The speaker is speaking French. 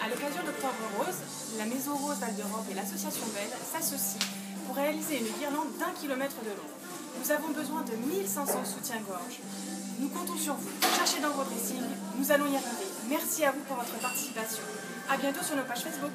À l'occasion d'Octobre Rose, la Maison Rose Val d'Europe et l'association Belle s'associent pour réaliser une guirlande d'1 kilomètre de long. Nous avons besoin de 1500 soutiens-gorge. Nous comptons sur vous. Cherchez dans vos dressings, nous allons y arriver. Merci à vous pour votre participation. À bientôt sur nos pages Facebook.